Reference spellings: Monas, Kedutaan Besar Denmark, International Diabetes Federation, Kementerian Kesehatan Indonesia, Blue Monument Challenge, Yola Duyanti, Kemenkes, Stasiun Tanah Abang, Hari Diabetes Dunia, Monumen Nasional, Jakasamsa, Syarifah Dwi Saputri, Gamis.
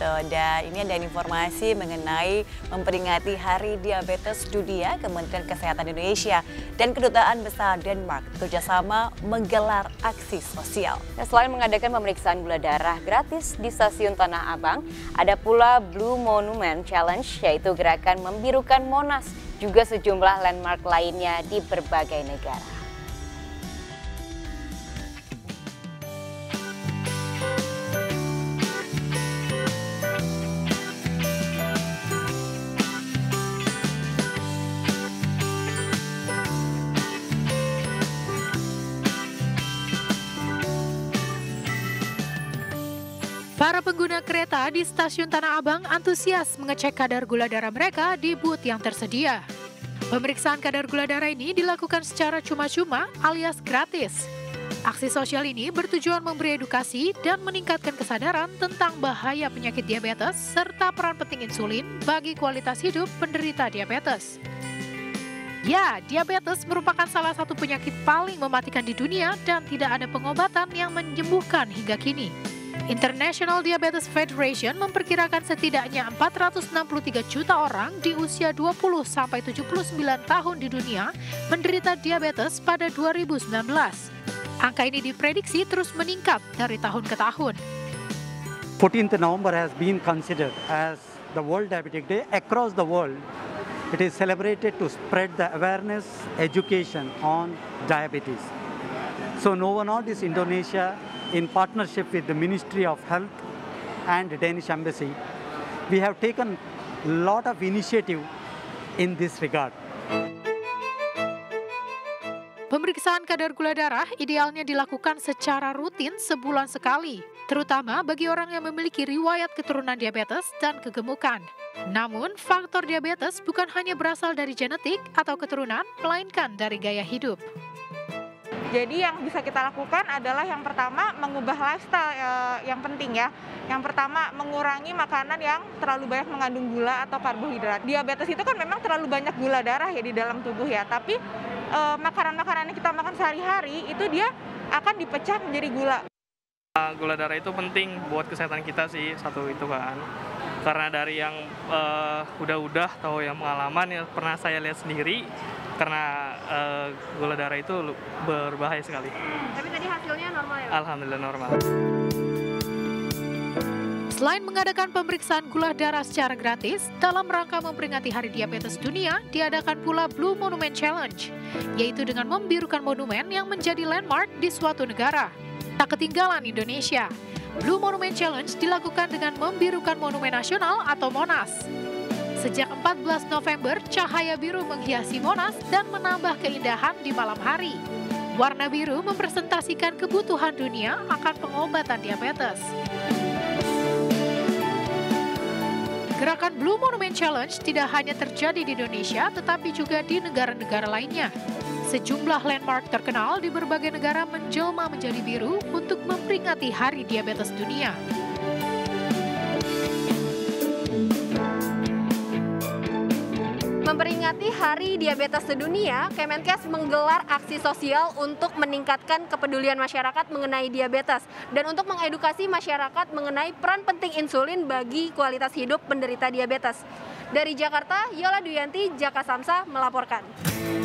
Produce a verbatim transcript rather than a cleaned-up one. Dan ini ada informasi mengenai memperingati Hari Diabetes Dunia, Kementerian Kesehatan Indonesia dan Kedutaan Besar Denmark kerjasama menggelar aksi sosial. Nah, selain mengadakan pemeriksaan gula darah gratis di Stasiun Tanah Abang, ada pula Blue Monument Challenge, yaitu gerakan membirukan Monas, juga sejumlah landmark lainnya di berbagai negara. Para pengguna kereta di Stasiun Tanah Abang antusias mengecek kadar gula darah mereka di booth yang tersedia. Pemeriksaan kadar gula darah ini dilakukan secara cuma-cuma alias gratis. Aksi sosial ini bertujuan memberi edukasi dan meningkatkan kesadaran tentang bahaya penyakit diabetes serta peran penting insulin bagi kualitas hidup penderita diabetes. Ya, diabetes merupakan salah satu penyakit paling mematikan di dunia dan tidak ada pengobatan yang menyembuhkan hingga kini. International Diabetes Federation memperkirakan setidaknya empat ratus enam puluh tiga juta orang di usia dua puluh sampai tujuh puluh sembilan tahun di dunia menderita diabetes pada dua ribu sembilan belas. Angka ini diprediksi terus meningkat dari tahun ke tahun. fourteenth of November has been considered as the World Diabetic Day across the world. It is celebrated to spread the awareness, education on diabetes. So no one on this Indonesia, in partnership with the Ministry of Health and the Danish Embassy, we have taken a lot of initiative in this regard. Pemeriksaan kadar gula darah idealnya dilakukan secara rutin sebulan sekali, terutama bagi orang yang memiliki riwayat keturunan diabetes dan kegemukan. Namun, faktor diabetes bukan hanya berasal dari genetik atau keturunan, melainkan dari gaya hidup. Jadi yang bisa kita lakukan adalah yang pertama mengubah lifestyle e, yang penting ya. Yang pertama mengurangi makanan yang terlalu banyak mengandung gula atau karbohidrat. Diabetes itu kan memang terlalu banyak gula darah ya di dalam tubuh ya. Tapi e, makanan-makanan yang kita makan sehari-hari itu dia akan dipecah menjadi gula. Gula darah itu penting buat kesehatan kita sih, satu itu kan. Karena dari yang e, udah-udah atau yang pengalaman yang pernah saya lihat sendiri, karena uh, gula darah itu berbahaya sekali. Tapi tadi hasilnya normal ya? Alhamdulillah normal. Selain mengadakan pemeriksaan gula darah secara gratis, dalam rangka memperingati Hari Diabetes Dunia, diadakan pula Blue Monument Challenge, yaitu dengan membirukan monumen yang menjadi landmark di suatu negara. Tak ketinggalan Indonesia, Blue Monument Challenge dilakukan dengan membirukan Monumen Nasional atau Monas. Sejak empat belas November, cahaya biru menghiasi Monas dan menambah keindahan di malam hari. Warna biru mempresentasikan kebutuhan dunia akan pengobatan diabetes. Gerakan Blue Monument Challenge tidak hanya terjadi di Indonesia, tetapi juga di negara-negara lainnya. Sejumlah landmark terkenal di berbagai negara menjelma menjadi biru untuk memperingati Hari Diabetes Dunia. Memperingati Hari Diabetes Sedunia, Kemenkes menggelar aksi sosial untuk meningkatkan kepedulian masyarakat mengenai diabetes dan untuk mengedukasi masyarakat mengenai peran penting insulin bagi kualitas hidup penderita diabetes. Dari Jakarta, Yola Duyanti, Jakasamsa melaporkan.